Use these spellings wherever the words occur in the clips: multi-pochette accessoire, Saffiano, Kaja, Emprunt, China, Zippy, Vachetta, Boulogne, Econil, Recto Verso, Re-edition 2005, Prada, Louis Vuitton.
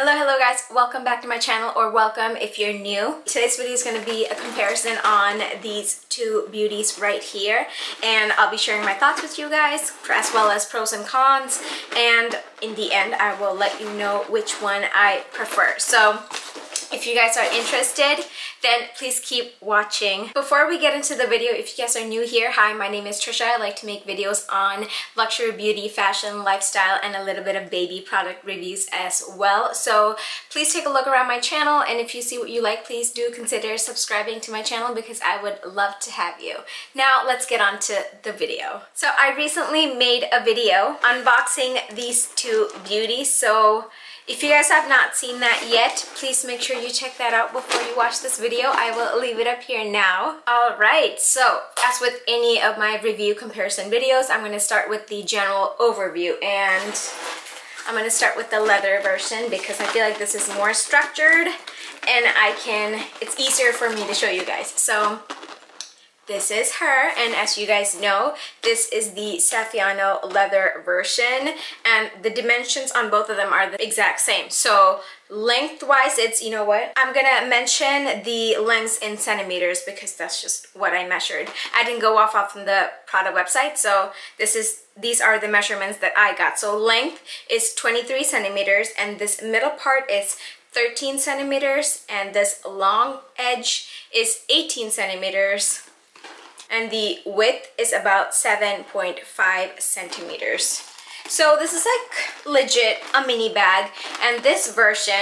Hello guys, welcome back to my channel, or welcome if you're new. Today's video is going to be a comparison on these two beauties right here, and I'll be sharing my thoughts with you guys as well as pros and cons, and in the end I will let you know which one I prefer. So if you guys are interested, then please keep watching. Before we get into the video, if you guys are new here, hi, my name is Trisha. I like to make videos on luxury, beauty, fashion, lifestyle, and a little bit of baby product reviews as well. So please take a look around my channel, and if you see what you like, please do consider subscribing to my channel because I would love to have you. Now let's get on to the video. So I recently made a video unboxing these two beauties, so if you guys have not seen that yet, please make sure you check that out before you watch this video. I will leave it up here now. Alright, so as with any of my review comparison videos, I'm going to start with the general overview, and I'm going to start with the leather version because I feel like this is more structured and it's easier for me to show you guys. So this is her, and as you guys know, this is the Saffiano leather version, and the dimensions on both of them are the exact same. So lengthwise, it's, you know what, I'm gonna mention the lengths in centimeters because that's just what I measured. I didn't go off from the Prada website, so these are the measurements that I got. So length is 23 centimeters, and this middle part is 13 centimeters, and this long edge is 18 centimeters. And the width is about 7.5 centimeters. So this is like legit a mini bag, and this version,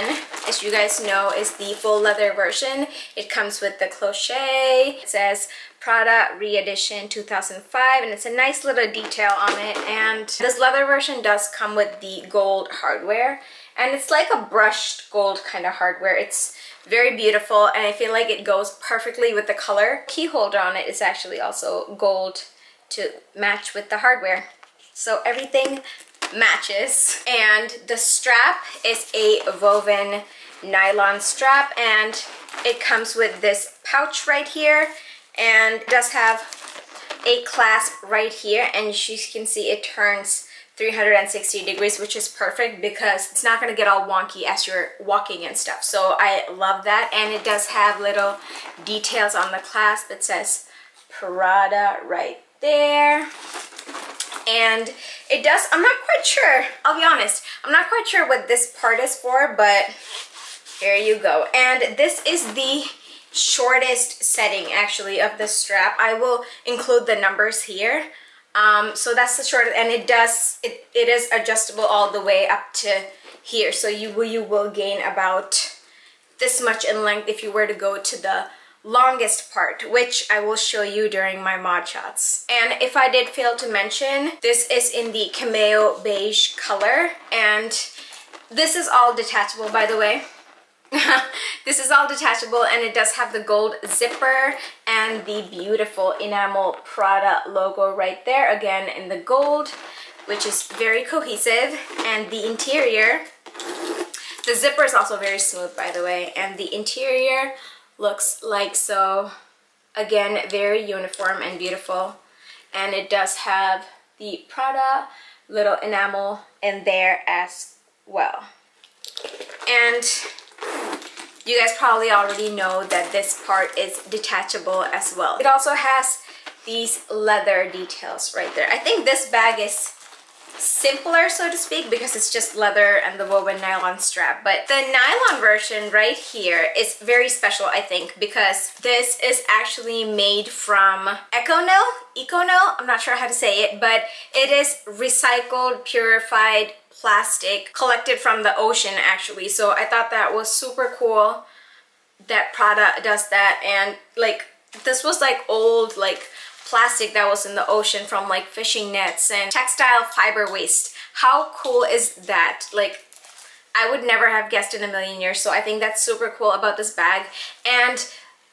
as you guys know, is the full leather version. It comes with the cloche. It says Prada re-edition 2005, and it's a nice little detail on it. And this leather version does come with the gold hardware, and it's like a brushed gold kind of hardware. It's very beautiful, and I feel like it goes perfectly with the color. Key holder on it is actually also gold to match with the hardware. So everything matches. And the strap is a woven nylon strap, and it comes with this pouch right here, and it does have a clasp right here, and as you can see, it turns 360 degrees, which is perfect because it's not going to get all wonky as you're walking and stuff. So I love that, and it does have little details on the clasp. It says Prada right there, and it does, I'm not quite sure, I'll be honest, I'm not quite sure what this part is for, but here you go. And this is the shortest setting actually of the strap. I will include the numbers here. So that's the shortest, and it is adjustable all the way up to here. So you will gain about this much in length if you were to go to the longest part, which I will show you during my mod shots. And if I did fail to mention, this is in the cameo beige color, and this is all detachable, by the way. This is all detachable, and it does have the gold zipper and the beautiful enamel Prada logo right there, again in the gold, which is very cohesive. And the interior, the zipper is also very smooth, by the way, and the interior looks like so, again very uniform and beautiful. And it does have the Prada little enamel in there as well. And you guys probably already know that this part is detachable as well. It also has these leather details right there. I think this bag is simpler, so to speak, because it's just leather and the woven nylon strap. But the nylon version right here is very special, I think, because this is actually made from Econil, I'm not sure how to say it, but it is recycled, purified plastic collected from the ocean actually. So I thought that was super cool that Prada does that. And like, this was like old like plastic that was in the ocean from like fishing nets and textile fiber waste. How cool is that? Like, I would never have guessed in a million years. So I think that's super cool about this bag. And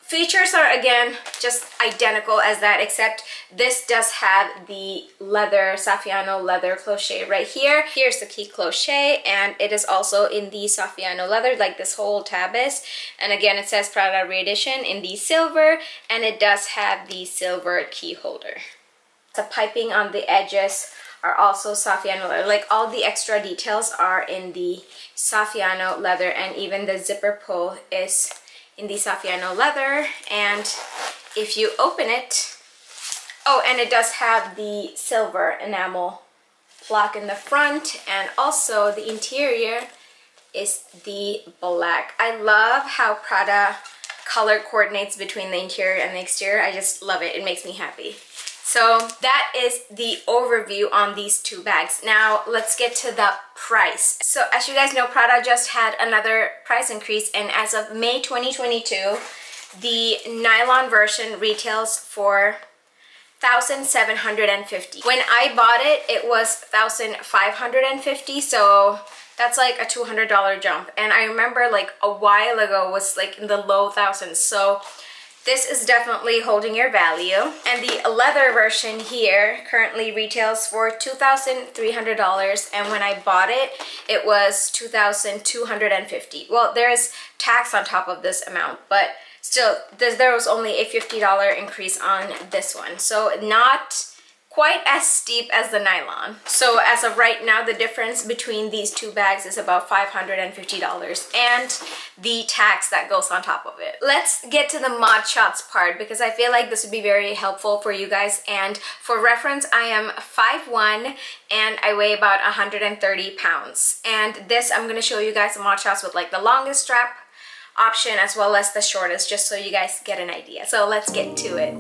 features are again just identical as that, except this does have the leather Saffiano leather cloche right here. Here's the key cloche, and it is also in the Saffiano leather, like this whole tab is. And again, it says Prada re-edition in the silver, and it does have the silver key holder. The piping on the edges are also Saffiano leather. Like all the extra details are in the Saffiano leather, and even the zipper pull is in the Saffiano leather. And if you open it, oh, and it does have the silver enamel plaque in the front, and also the interior is the black. I love how Prada color coordinates between the interior and the exterior. I just love it. It makes me happy. So that is the overview on these two bags. Now let's get to the price. So as you guys know, Prada just had another price increase, and as of May 2022, the nylon version retails for $1,750. When I bought it, it was $1,550, so that's like a $200 jump. And I remember like a while ago was like in the low thousands. So this is definitely holding your value. And the leather version here currently retails for $2,300. And when I bought it, it was $2,250. Well, there's tax on top of this amount, but still, there was only a $50 increase on this one. So not quite as steep as the nylon. So as of right now, the difference between these two bags is about $550 and the tax that goes on top of it. Let's get to the mod shots part, because I feel like this would be very helpful for you guys. And for reference, I am 5'1" and I weigh about 130 pounds. And this, I'm gonna show you guys the mod shots with like the longest strap option as well as the shortest, just so you guys get an idea. So let's get to it.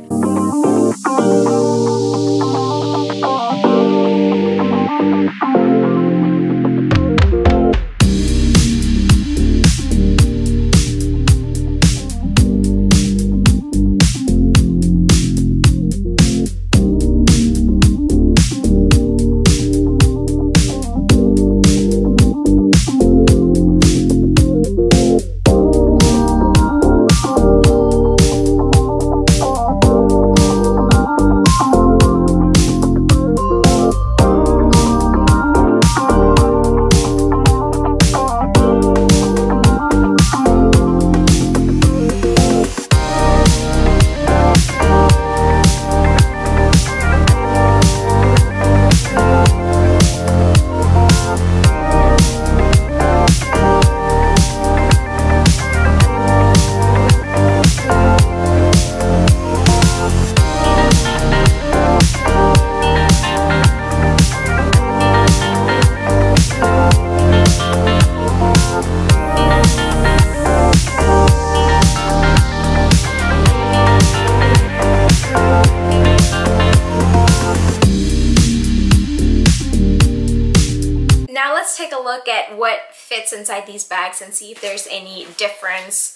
Look at what fits inside these bags and see if there's any difference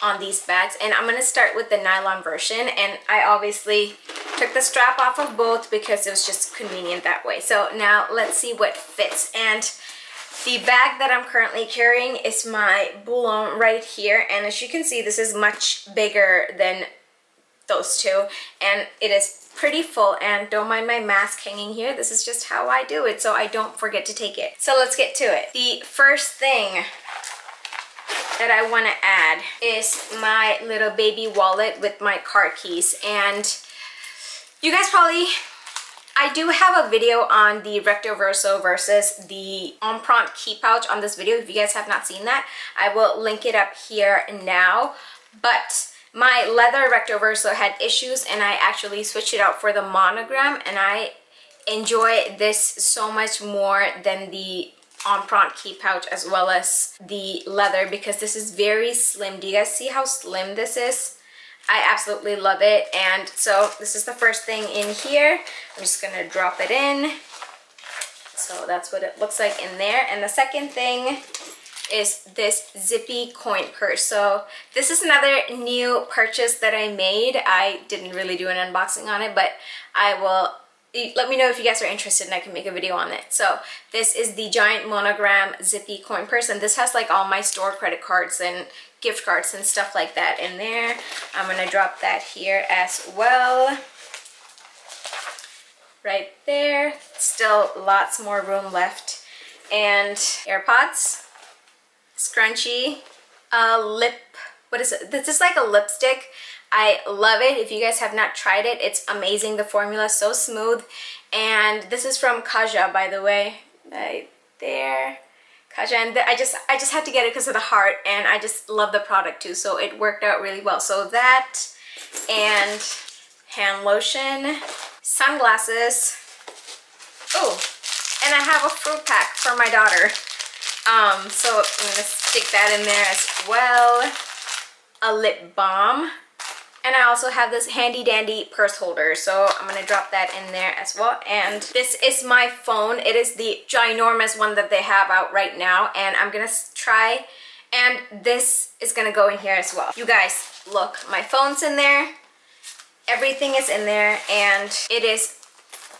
on these bags. And I'm going to start with the nylon version, and I obviously took the strap off of both because it was just convenient that way. So now let's see what fits. And the bag that I'm currently carrying is my Boulogne right here, and as you can see, this is much bigger than those two, and it is pretty full. And don't mind my mask hanging here, this is just how I do it, so I don't forget to take it. So let's get to it. The first thing that I want to add is my little baby wallet with my car keys. And you guys probably, I do have a video on the Recto Verso versus the Emprunt key pouch on this video. If you guys have not seen that, I will link it up here now. But my leather Recto Verso had issues, and I actually switched it out for the monogram, and I enjoy this so much more than the Emprunt key pouch as well as the leather, because this is very slim. Do you guys see how slim this is? I absolutely love it. And so this is the first thing in here. I'm just gonna drop it in. So that's what it looks like in there. And the second thing is this Zippy coin purse. So this is another new purchase that I made. I didn't really do an unboxing on it, but I will, let me know if you guys are interested and I can make a video on it. So this is the giant monogram Zippy coin purse, and this has like all my store credit cards and gift cards and stuff like that in there. I'm gonna drop that here as well. Right there. Still lots more room left. And AirPods, scrunchie, lip, what is it? This is like a lipstick. I love it. If you guys have not tried it, it's amazing. The formula is so smooth, And this is from Kaja, by the way, right there. Kaja, and I just had to get it because of the heart, and I just love the product too, so it worked out really well. So that, and hand lotion, sunglasses. Oh, and I have a fruit pack for my daughter. So I'm gonna stick that in there as well. A lip balm. And I also have this handy dandy purse holder, so I'm gonna drop that in there as well. And this is my phone. It is the ginormous one that they have out right now, and I'm gonna try, and this is gonna go in here as well. You guys, look, my phone's in there, everything is in there, and it is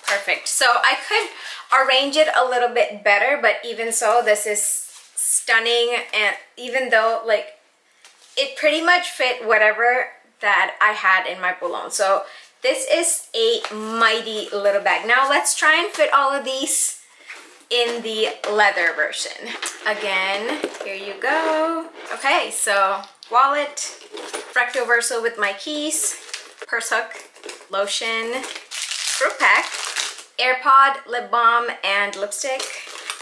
perfect. So I could arrange it a little bit better, but even so, this is stunning. And even though, like, it pretty much fit whatever that I had in my Boulogne. So this is a mighty little bag. Now let's try and fit all of these in the leather version. Again, here you go. Okay, so wallet, Recto Verso with my keys, purse hook, lotion, fruit pack, AirPod, lip balm and lipstick,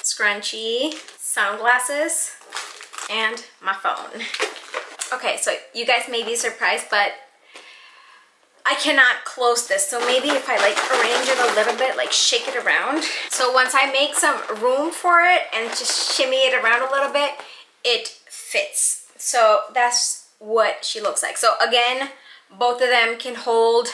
scrunchie, sunglasses, and my phone. Okay, so you guys may be surprised, but I cannot close this. So maybe if I like arrange it a little bit, like shake it around. So once I make some room for it and just shimmy it around a little bit, it fits. So that's what she looks like. So again, both of them can hold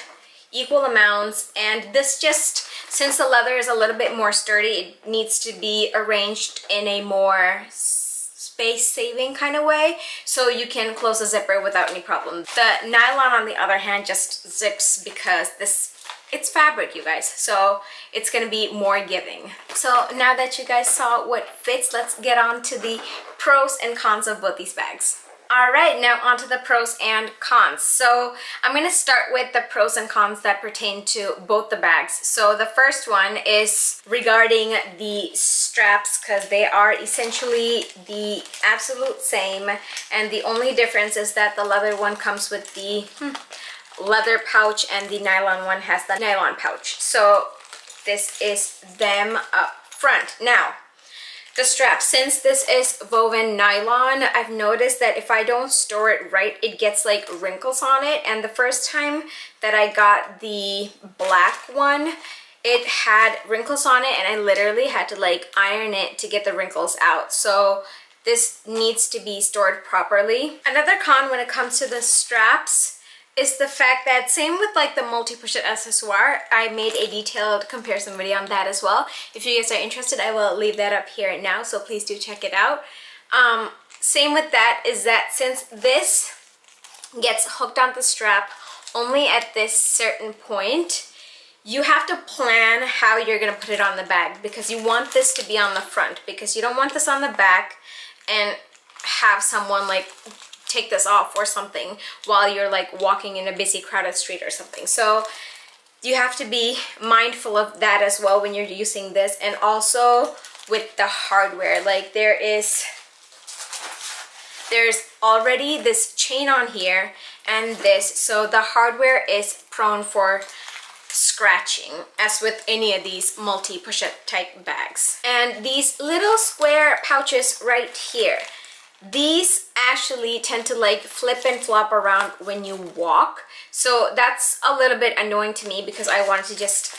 equal amounts, and this just, since the leather is a little bit more sturdy, it needs to be arranged in a more space saving kind of way, so you can close the zipper without any problem. The nylon, on the other hand, just zips because it's fabric, you guys, so it's gonna be more giving. So now that you guys saw what fits, let's get on to the pros and cons of both these bags. All right, now onto the pros and cons. So I'm gonna start with the pros and cons that pertain to both the bags. So the first one is regarding the straps, because they are essentially the absolute same, and the only difference is that the leather one comes with the leather pouch and the nylon one has the nylon pouch. So this is them up front. Now, the strap, since this is woven nylon, I've noticed that if I don't store it right, it gets like wrinkles on it. And the first time that I got the black one, it had wrinkles on it, and I literally had to like iron it to get the wrinkles out. So this needs to be stored properly. Another con when it comes to the straps is the fact that, same with like the multi-pochette accessoire, I made a detailed comparison video on that as well. If you guys are interested, I will leave that up here now, so please do check it out. Same with that is that since this gets hooked on the strap only at this certain point, you have to plan how you're gonna put it on the bag, because you want this to be on the front, because you don't want this on the back and have someone like take this off or something while you're like walking in a busy crowded street or something. So you have to be mindful of that as well when you're using this. And also with the hardware, like there's already this chain on here and this, so the hardware is prone for scratching, as with any of these multi-pochette type bags. And these little square pouches right here, these actually tend to like flip and flop around when you walk, so that's a little bit annoying to me because I wanted to just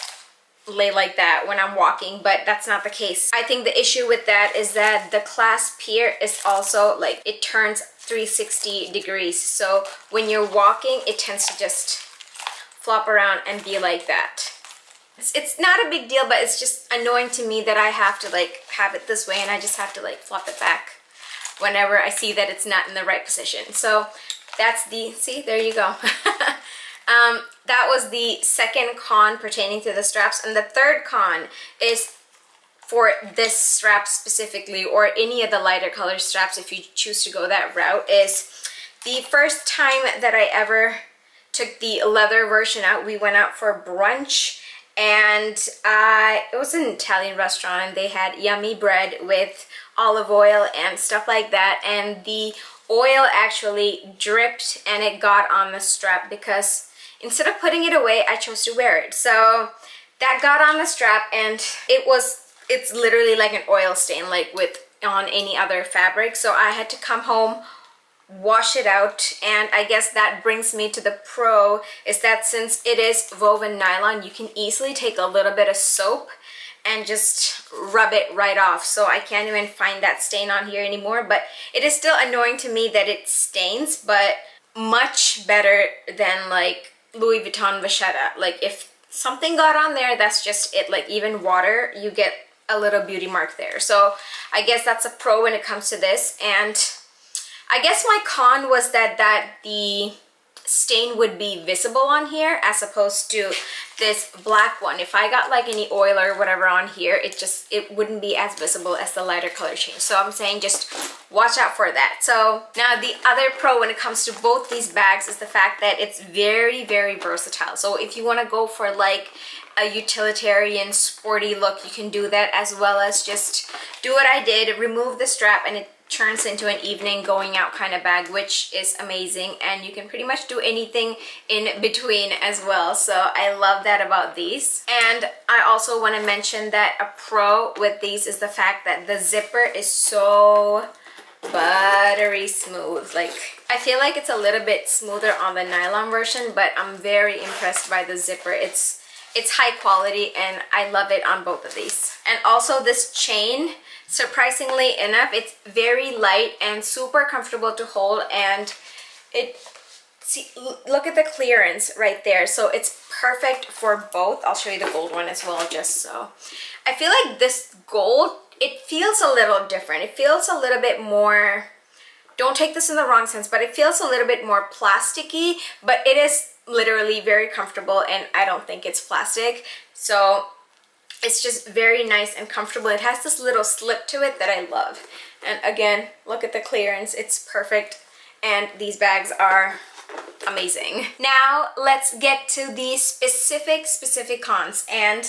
lay like that when I'm walking, but that's not the case. I think the issue with that is that the clasp here is also like, it turns 360 degrees, so when you're walking it tends to just flop around and be like that. It's not a big deal, but it's just annoying to me that I have to like have it this way and I just have to like flop it back whenever I see that it's not in the right position. So that's the, see, there you go. That was the second con pertaining to the straps. And the third con is for this strap specifically, or any of the lighter color straps if you choose to go that route, is the first time that I ever took the leather version out, we went out for brunch, and it was an Italian restaurant, and they had yummy bread with olive oil and stuff like that, and the oil actually dripped and it got on the strap, because instead of putting it away I chose to wear it. So That got on the strap and it's literally like an oil stain, like with on any other fabric. So I had to come home, wash it out, and I guess that brings me to the pro, is that since it is woven nylon, you can easily take a little bit of soap and just rub it right off. So I can't even find that stain on here anymore, but it is still annoying to me that it stains, but much better than like Louis Vuitton Vachetta. Like if something got on there, that's just it. Like even water, you get a little beauty mark there. So I guess that's a pro when it comes to this. And I guess my con was that the stain would be visible on here as opposed to this black one. If I got like any oil or whatever on here, it wouldn't be as visible as the lighter color change. So I'm saying just watch out for that. So now the other pro when it comes to both these bags is the fact that it's very, very versatile. So if you want to go for like a utilitarian sporty look, you can do that, as well as just do what I did, remove the strap, and it turns into an evening going out kind of bag, which is amazing. And you can pretty much do anything in between as well. So I love that about these. And I also want to mention that a pro with these is the fact that the zipper is so buttery smooth. Like I feel like it's a little bit smoother on the nylon version, but I'm very impressed by the zipper. It's high quality and I love it on both of these. And also this chain, surprisingly enough, it's very light and super comfortable to hold, and look at the clearance right there. So it's perfect for both. I'll show you the gold one as well, just so. I feel like this gold, it feels a little different. It feels a little bit more, don't take this in the wrong sense, but it feels a little bit more plasticky, but it is literally very comfortable and I don't think it's plastic. So it's just very nice and comfortable. It has this little slip to it that I love. And again, look at the clearance, it's perfect. And these bags are amazing. Now let's get to the specific cons, and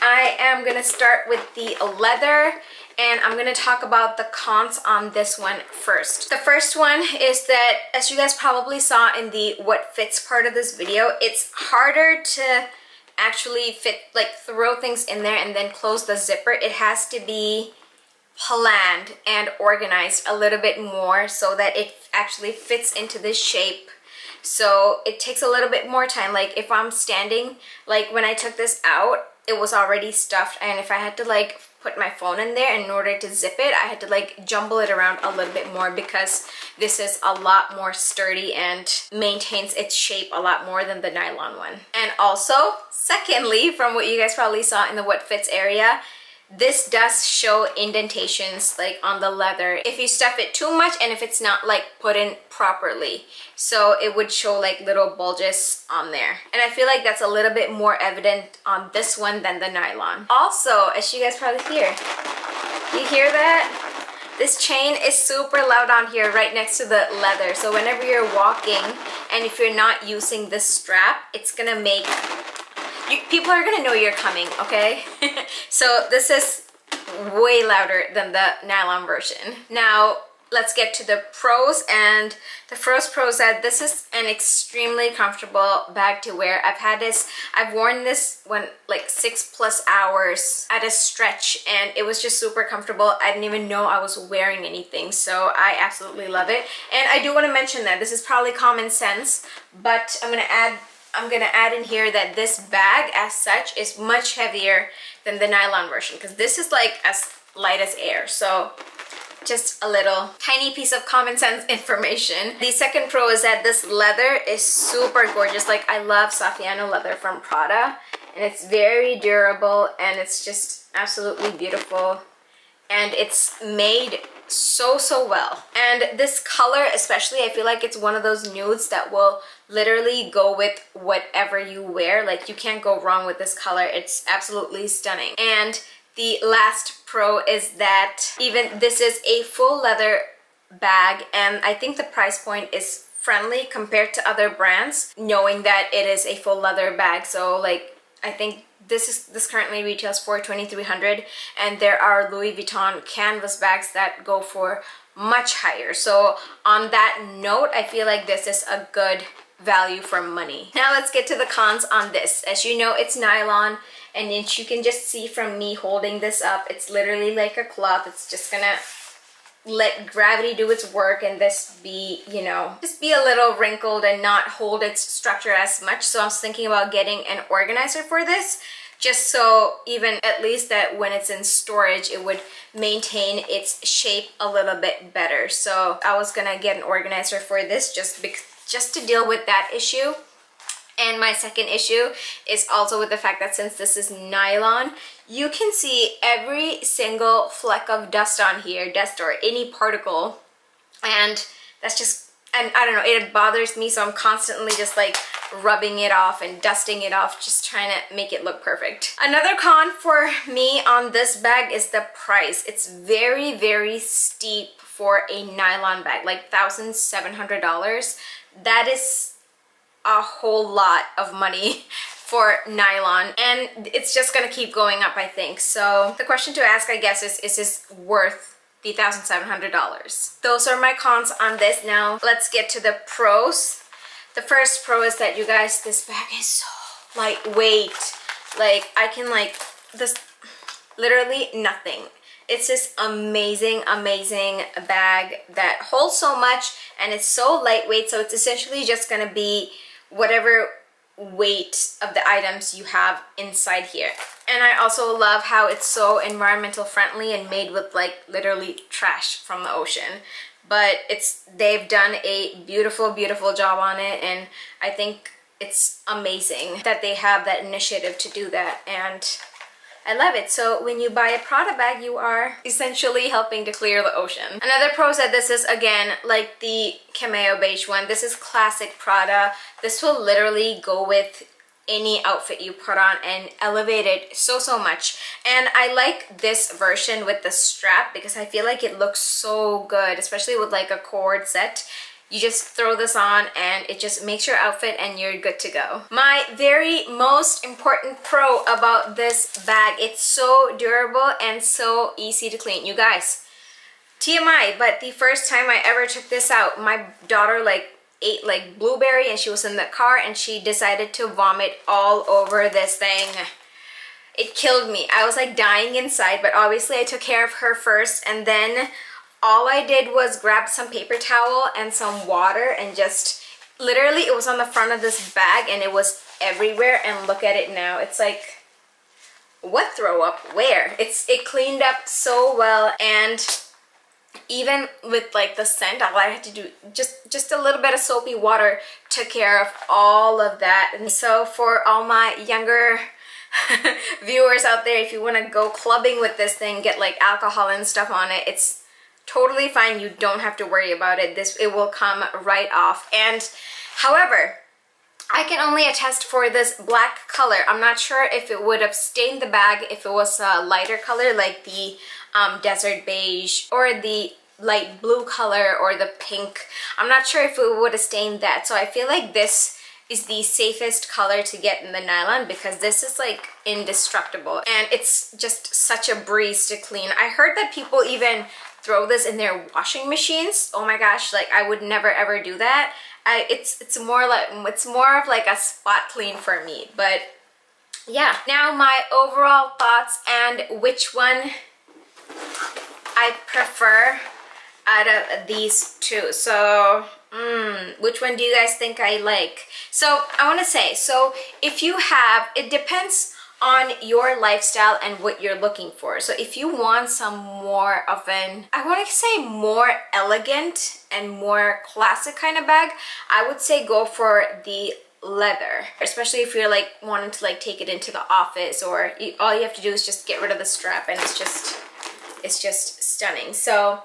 I am gonna start with the leather, and I'm gonna talk about the cons on this one first. The first one is that, as you guys probably saw in the what fits part of this video, it's harder to actually fit, like throw things in there and then close the zipper. It has to be planned and organized a little bit more so that it actually fits into this shape. So it takes a little bit more time. Like if I'm standing, like when I took this out, it was already stuffed, and if I had to like put my phone in there in order to zip it, I had to like jumble it around a little bit more, because this is a lot more sturdy and maintains its shape a lot more than the nylon one. And also, secondly, from what you guys probably saw in the what fits area, this does show indentations like on the leather if you stuff it too much and if it's not like put in properly. So it would show like little bulges on there, and I feel like that's a little bit more evident on this one than the nylon. Also, as you guys probably hear that this chain is super loud on here right next to the leather. So whenever you're walking and if you're not using this strap, it's gonna make people are gonna know you're coming, okay? So this is way louder than the nylon version. Now let's get to the pros, and the first pro is that this is an extremely comfortable bag to wear. I've worn this one like 6+ hours at a stretch, and it was just super comfortable. I didn't even know I was wearing anything, so I absolutely love it. And I do want to mention that this is probably common sense, but I'm gonna add in here that this bag as such is much heavier than the nylon version, because this is like as light as air. So just a little tiny piece of common sense information. The second pro is that this leather is super gorgeous. Like I love Saffiano leather from Prada, and it's very durable and it's just absolutely beautiful, and it's made so well. And this color especially, I feel like it's one of those nudes that will literally go with whatever you wear. Like you can't go wrong with this color. It's absolutely stunning. And the last pro is that even this is a full leather bag, and I think the price point is friendly compared to other brands, knowing that it is a full leather bag. So like I think this currently retails for $2,300, and there are Louis Vuitton canvas bags that go for much higher. So on that note, I feel like this is a good value for money. Now let's get to the cons on this. As you know, it's nylon, and you can just see from me holding this up, it's literally like a cloth. It's just gonna let gravity do its work and this be, you know, just be a little wrinkled and not hold its structure as much. So I was thinking about getting an organizer for this, just so even at least that when it's in storage, it would maintain its shape a little bit better. So I was gonna get an organizer for this just to deal with that issue. And my second issue is also with the fact that since this is nylon, you can see every single fleck of dust on here, dust or any particle, and that's just, and I don't know, it bothers me, so I'm constantly just like rubbing it off and dusting it off, just trying to make it look perfect. Another con for me on this bag is the price. It's very, very steep for a nylon bag, like $1,700. That is a whole lot of money for nylon, and it's just gonna keep going up, I think. So the question to ask, I guess, is this worth the $1,700? Those are my cons on this. Now let's get to the pros. The first pro is that, you guys, this bag is so lightweight. Like, I can, like, this literally nothing. It's this amazing, amazing bag that holds so much, and it's so lightweight, so it's essentially just gonna be whatever weight of the items you have inside here. And I also love how it's so environmental friendly and made with, like, literally trash from the ocean. But they've done a beautiful, beautiful job on it, and I think it's amazing that they have that initiative to do that, and I love it. So when you buy a Prada bag, you are essentially helping to clear the ocean. Another pro is that this is, again, like the cameo beige one. This is classic Prada. This will literally go with any outfit you put on and elevate it so, so much. And I like this version with the strap because I feel like it looks so good, especially with like a cord set. You just throw this on and it just makes your outfit and you're good to go. My very most important pro about this bag, it's so durable and so easy to clean. You guys, TMI, but the first time I ever took this out, my daughter like ate like blueberry and she was in the car and she decided to vomit all over this thing. It killed me. I was like dying inside, but obviously I took care of her first, and then all I did was grab some paper towel and some water and just literally, it was on the front of this bag and it was everywhere, and look at it now. It's like, what throw up where? It cleaned up so well, and even with like the scent, all I had to do, just a little bit of soapy water took care of all of that. And so for all my younger viewers out there, if you want to go clubbing with this thing, get like alcohol and stuff on it, it's totally fine. You don't have to worry about it. It will come right off. And however, I can only attest for this black color. I'm not sure if it would have stained the bag if it was a lighter color, like the desert beige or the light blue color or the pink. I'm not sure if it would have stained that. So I feel like this is the safest color to get in the nylon because this is like indestructible, and it's just such a breeze to clean. I heard that people even throw this in their washing machines. Oh my gosh, like I would never ever do that. It's more of like a spot clean for me. But yeah, now my overall thoughts and which one I prefer out of these two. So which one do you guys think I like? So I want to say, so if you have, it depends on your lifestyle and what you're looking for. So if you want some more of an, I want to say more elegant and more classic kind of bag, I would say go for the leather, especially if you're like wanting to like take it into the office, or all you have to do is just get rid of the strap and it's just stunning. So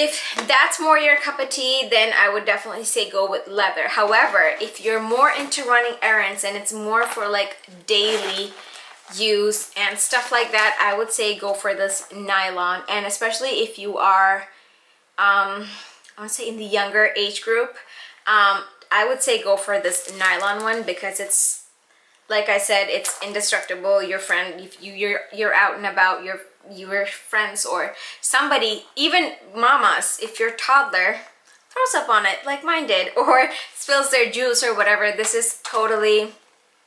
if that's more your cup of tea, then I would definitely say go with leather. However, if you're more into running errands and it's more for like daily use and stuff like that, I would say go for this nylon. And especially if you are, I want to say in the younger age group, I would say go for this nylon one because it's, like I said, it's indestructible. Your friend, if you're out and about, your friends or somebody, even mamas, if you're a toddler, cross up on it like mine did, or spills their juice or whatever, this is totally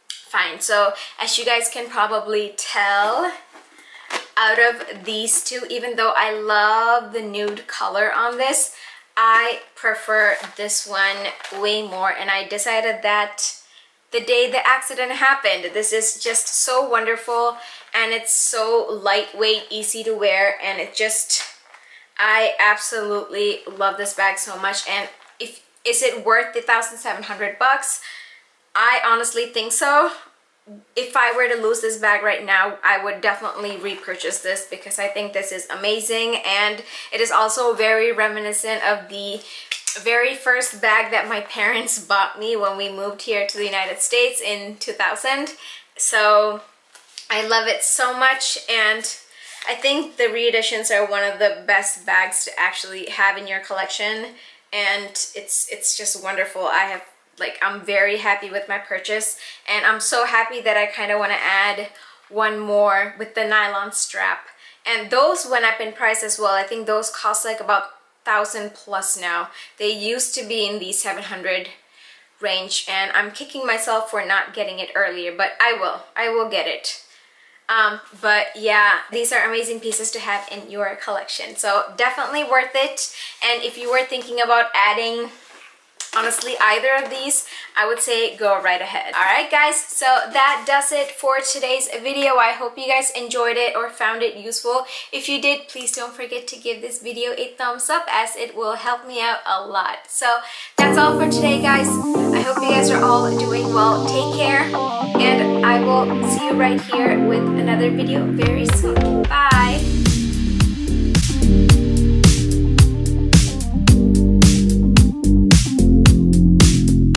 fine. So as you guys can probably tell, out of these two, even though I love the nude color on this, I prefer this one way more, and I decided that the day the accident happened. This is just so wonderful, and it's so lightweight, easy to wear, and it just, I absolutely love this bag so much. And if, is it worth the $1,700 bucks? I honestly think so. If I were to lose this bag right now, I would definitely repurchase this, because I think this is amazing, and it is also very reminiscent of the very first bag that my parents bought me when we moved here to the United States in 2000. So I love it so much, and I think the reeditions are one of the best bags to actually have in your collection, and it's just wonderful. I have, like, I'm very happy with my purchase, and I'm so happy that I kind of want to add one more with the nylon strap. And those went up in price as well. I think those cost like about 1,000 plus now. They used to be in the 700 range, and I'm kicking myself for not getting it earlier, but I will get it. But yeah, these are amazing pieces to have in your collection, so definitely worth it. And if you were thinking about adding, honestly, either of these, I would say go right ahead. Alright guys, so that does it for today's video. I hope you guys enjoyed it or found it useful. If you did, please don't forget to give this video a thumbs up, as it will help me out a lot. So that's all for today guys. I hope you guys are all doing well. Take care, and I will see you right here with another video very soon.